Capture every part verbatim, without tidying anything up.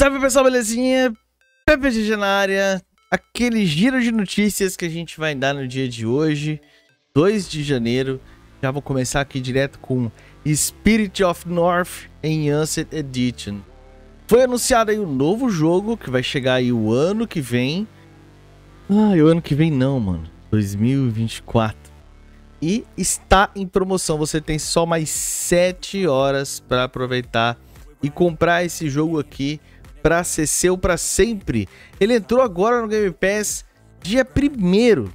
Salve pessoal, belezinha? P P G na área, aquele giro de notícias que a gente vai dar no dia de hoje, dois de janeiro. Já vou começar aqui direto com Spirit of North em Ancet Edition. Foi anunciado aí um novo jogo que vai chegar aí o ano que vem. Ah, o ano que vem não, mano. dois mil e vinte e quatro. E está em promoção, você tem só mais sete horas para aproveitar e comprar esse jogo aqui para ser seu para sempre. Ele entrou agora no Game Pass dia primeiro.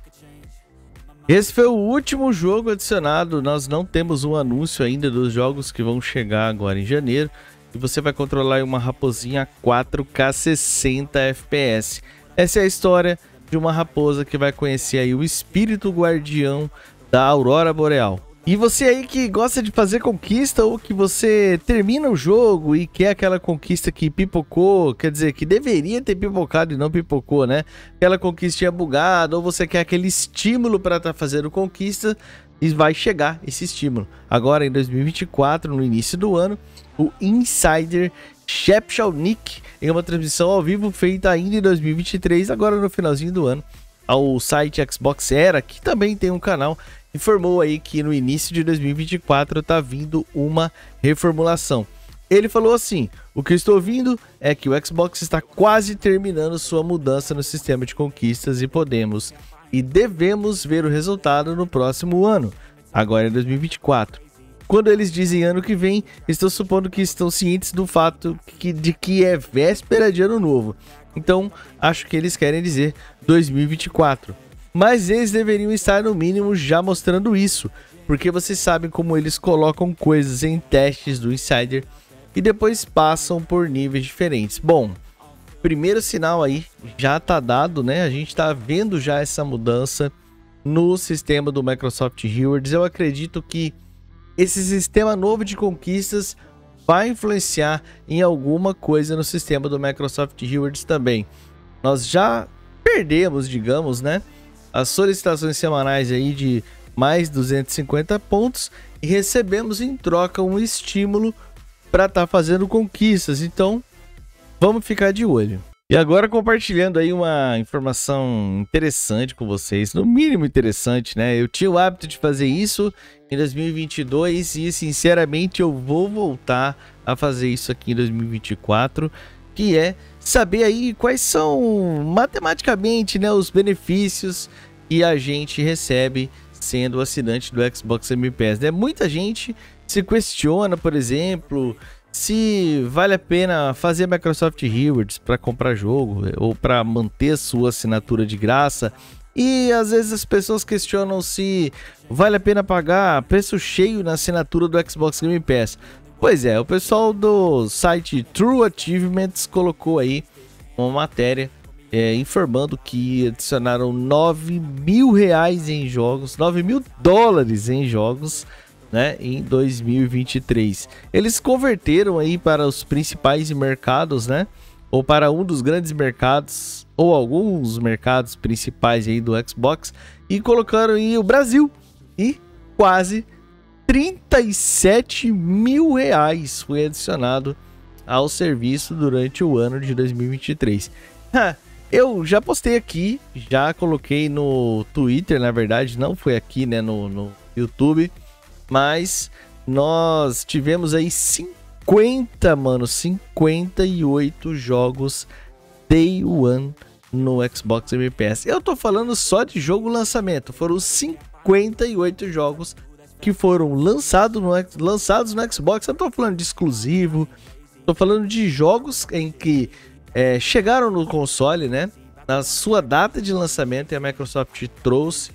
Esse foi o último jogo adicionado, nós não temos um anúncio ainda dos jogos que vão chegar agora em janeiro. E você vai controlar uma raposinha quatro K sessenta F P S. Essa é a história de uma raposa que vai conhecer aí o espírito guardião da Aurora Boreal. E você aí que gosta de fazer conquista, ou que você termina o jogo e quer aquela conquista que pipocou, quer dizer, que deveria ter pipocado e não pipocou, né? Aquela conquistinha bugada, ou você quer aquele estímulo para estar tá fazendo conquista, e vai chegar esse estímulo. Agora em dois mil e vinte e quatro, no início do ano, o Insider Shepshawnik, em uma transmissão ao vivo feita ainda em dois mil e vinte e três, agora no finalzinho do ano, ao site Xbox Era, que também tem um canal, informou aí que no início de dois mil e vinte e quatro tá vindo uma reformulação. Ele falou assim: o que eu estou ouvindo é que o Xbox está quase terminando sua mudança no sistema de conquistas e podemos e devemos ver o resultado no próximo ano, agora em dois mil e vinte e quatro. Quando eles dizem ano que vem, estou supondo que estão cientes do fato que, de que é véspera de ano novo. Então, acho que eles querem dizer dois mil e vinte e quatro. Mas eles deveriam estar no mínimo já mostrando isso, porque vocês sabem como eles colocam coisas em testes do Insider e depois passam por níveis diferentes. Bom, primeiro sinal aí já tá dado, né? A gente tá vendo já essa mudança no sistema do Microsoft Rewards. Eu acredito que esse sistema novo de conquistas vai influenciar em alguma coisa no sistema do Microsoft Rewards também. Nós já perdemos, digamos, né, as solicitações semanais aí de mais duzentos e cinquenta pontos e recebemos em troca um estímulo para estar tá fazendo conquistas. Então, vamos ficar de olho. E agora compartilhando aí uma informação interessante com vocês, no mínimo interessante, né? Eu tinha o hábito de fazer isso em dois mil e vinte e dois e, sinceramente, eu vou voltar a fazer isso aqui em dois mil e vinte e quatro, que é saber aí quais são, matematicamente, né, os benefícios que a gente recebe sendo assinante do Xbox Game Pass, né? Muita gente se questiona, por exemplo, se vale a pena fazer Microsoft Rewards para comprar jogo ou para manter sua assinatura de graça. E às vezes as pessoas questionam se vale a pena pagar preço cheio na assinatura do Xbox Game Pass. Pois é, o pessoal do site True Achievements colocou aí uma matéria é, informando que adicionaram nove mil reais em jogos, nove mil dólares em jogos, né, em dois mil e vinte e três. Eles converteram aí para os principais mercados, né, ou para um dos grandes mercados, ou alguns mercados principais aí do Xbox, e colocaram aí o Brasil, e quase trinta e sete mil reais foi adicionado ao serviço durante o ano de dois mil e vinte e três. Eu já postei aqui, já coloquei no Twitter, na verdade, não foi aqui, né, no, no YouTube. Mas nós tivemos aí cinquenta, mano, cinquenta e oito jogos Day One no Xbox Game Pass. Eu tô falando só de jogo lançamento, foram cinquenta e oito jogos que foram lançado no, lançados no Xbox. Eu não tô falando de exclusivo, tô falando de jogos em que é, chegaram no console, né, na sua data de lançamento, e a Microsoft trouxe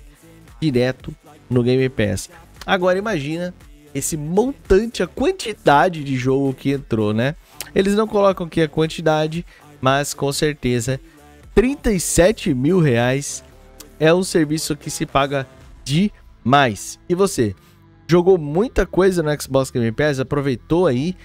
direto no Game Pass. Agora imagina esse montante, a quantidade de jogo que entrou, né? Eles não colocam aqui a quantidade, mas com certeza trinta e sete mil reais é um serviço que se paga demais. E você, jogou muita coisa no Xbox Game Pass? Aproveitou aí?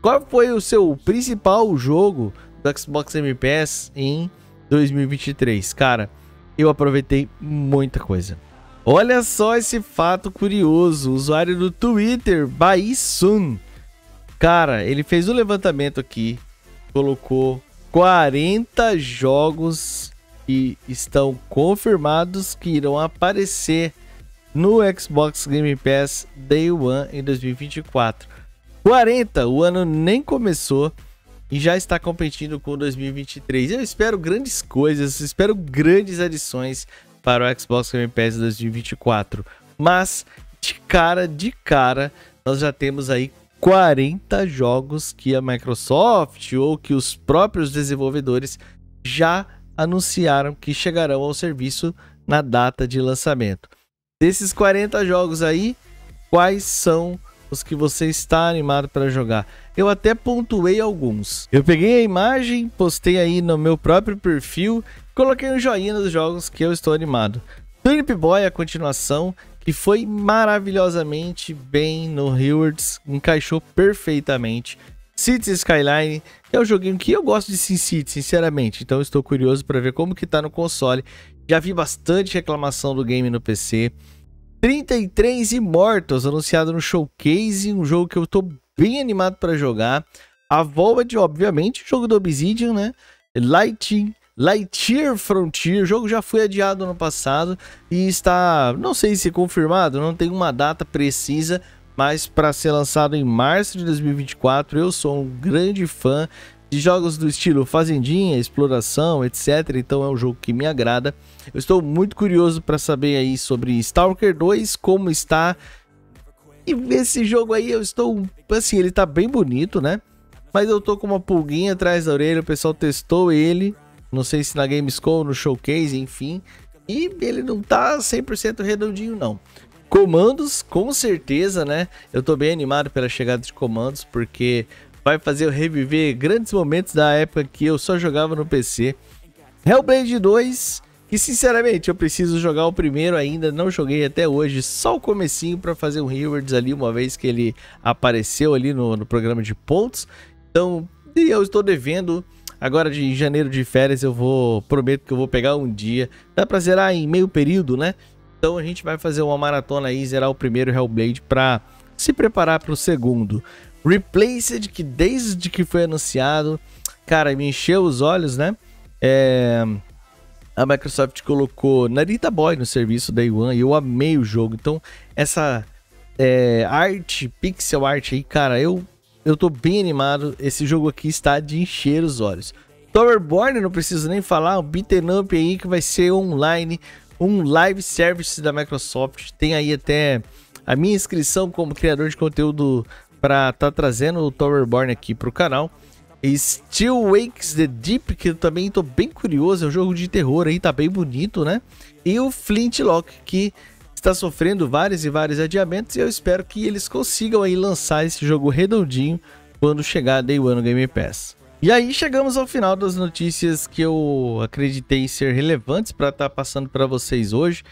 Qual foi o seu principal jogo do Xbox Game Pass em dois mil e vinte e três? Cara, eu aproveitei muita coisa. Olha só esse fato curioso, o usuário do Twitter, Baishun, cara, ele fez um levantamento aqui, colocou quarenta jogos que estão confirmados que irão aparecer no Xbox Game Pass Day One em dois mil e vinte e quatro. quarenta, o ano nem começou e já está competindo com dois mil e vinte e três. Eu espero grandes coisas, espero grandes adições para o Xbox Game Pass dois mil e vinte e quatro. Mas de cara, de cara, nós já temos aí quarenta jogos que a Microsoft ou que os próprios desenvolvedores já anunciaram que chegarão ao serviço na data de lançamento. Desses quarenta jogos aí, quais são os que você está animado para jogar? Eu até pontuei alguns. Eu peguei a imagem, postei aí no meu próprio perfil, coloquei um joinha nos jogos que eu estou animado. Tulip Boy, a continuação, que foi maravilhosamente bem no Rewards, encaixou perfeitamente. Cities Skyline, que é um joguinho que eu gosto de SimCity, sinceramente, então estou curioso para ver como que tá no console. Já vi bastante reclamação do game no P C. trinta e três Immortals, anunciado no Showcase, um jogo que eu tô bem animado para jogar. A Volved, obviamente, jogo do Obsidian, né? Lightyear, Lightyear Frontier, o jogo já foi adiado no passado e está, não sei se confirmado, não tem uma data precisa, mas para ser lançado em março de dois mil e vinte e quatro. Eu sou um grande fã de jogos do estilo fazendinha, exploração, etcétera. Então é um jogo que me agrada. Eu estou muito curioso para saber aí sobre Stalker dois, como está. E esse jogo aí eu estou, assim, ele tá bem bonito, né? Mas eu tô com uma pulguinha atrás da orelha, o pessoal testou ele, não sei se na Gamescom, no Showcase, enfim. E ele não tá cem por cento redondinho, não. Comandos, com certeza, né? Eu tô bem animado pela chegada de Comandos, porque vai fazer eu reviver grandes momentos da época que eu só jogava no P C. Hellblade dois, que sinceramente eu preciso jogar o primeiro ainda, não joguei até hoje, só o comecinho para fazer um rewards ali, uma vez que ele apareceu ali no, no programa de pontos. Então, eu estou devendo. Agora de janeiro de férias eu vou, prometo que eu vou pegar um dia. Dá pra zerar em meio período, né? Então a gente vai fazer uma maratona aí, zerar o primeiro Hellblade para se preparar para o segundo. Replaced, que desde que foi anunciado, cara, me encheu os olhos, né? É... A Microsoft colocou Narita Boy no serviço Day One e eu amei o jogo. Então essa é, arte, pixel art aí, cara, eu, eu tô bem animado. Esse jogo aqui está de encher os olhos. Towerborne, não preciso nem falar, um beat'em up aí que vai ser online, um live service da Microsoft. Tem aí até a minha inscrição como criador de conteúdo para estar tá trazendo o Towerborne aqui para o canal. E Still Wakes the Deep, que eu também estou bem curioso, é um jogo de terror aí, tá bem bonito, né? E o Flintlock, que está sofrendo vários e vários adiamentos, e eu espero que eles consigam aí lançar esse jogo redondinho quando chegar a Day One no Game Pass. E aí chegamos ao final das notícias que eu acreditei ser relevantes para estar tá passando para vocês hoje.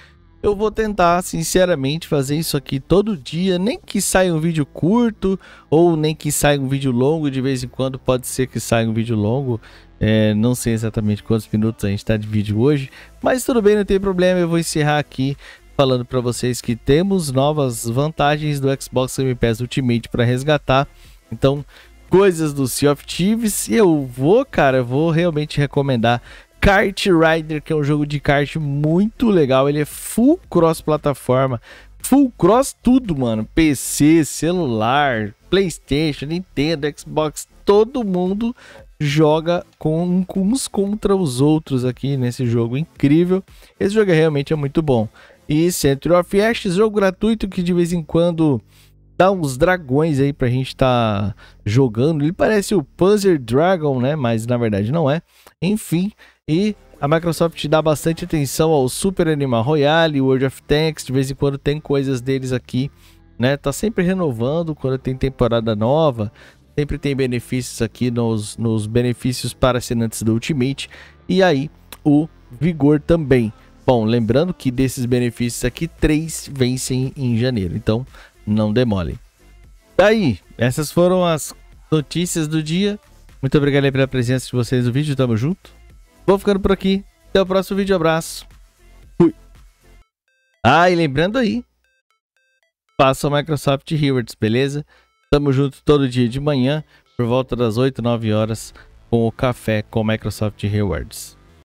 Eu vou tentar, sinceramente, fazer isso aqui todo dia, nem que saia um vídeo curto ou nem que saia um vídeo longo. De vez em quando pode ser que saia um vídeo longo, é, não sei exatamente quantos minutos a gente está de vídeo hoje, mas tudo bem, não tem problema. Eu vou encerrar aqui falando para vocês que temos novas vantagens do Xbox Game Pass Ultimate para resgatar. Então, coisas do Sea of Thieves, e eu vou, cara, eu vou realmente recomendar Kart Rider, que é um jogo de kart muito legal. Ele é full cross-plataforma, full cross tudo, mano, P C, celular, PlayStation, Nintendo, Xbox, todo mundo joga com, com uns contra os outros aqui nesse jogo incrível. Esse jogo realmente é muito bom. E Century of Ashes, jogo gratuito que de vez em quando dá uns dragões aí pra gente tá jogando. Ele parece o Puzzle Dragon, né? Mas na verdade não é. Enfim, e a Microsoft dá bastante atenção ao Super Animal Royale, World of Tanks. De vez em quando tem coisas deles aqui, né? Tá sempre renovando quando tem temporada nova. Sempre tem benefícios aqui nos, nos benefícios para assinantes do Ultimate. E aí o Vigor também. Bom, lembrando que desses benefícios aqui, três vencem em janeiro. Então, não demole. Daí, essas foram as notícias do dia. Muito obrigado aí pela presença de vocês no vídeo. Tamo junto. Vou ficando por aqui. Até o próximo vídeo. Abraço. Fui. Ah, e lembrando aí, faça o Microsoft Rewards, beleza? Tamo junto todo dia de manhã, por volta das oito, nove horas. com o café com Microsoft Rewards.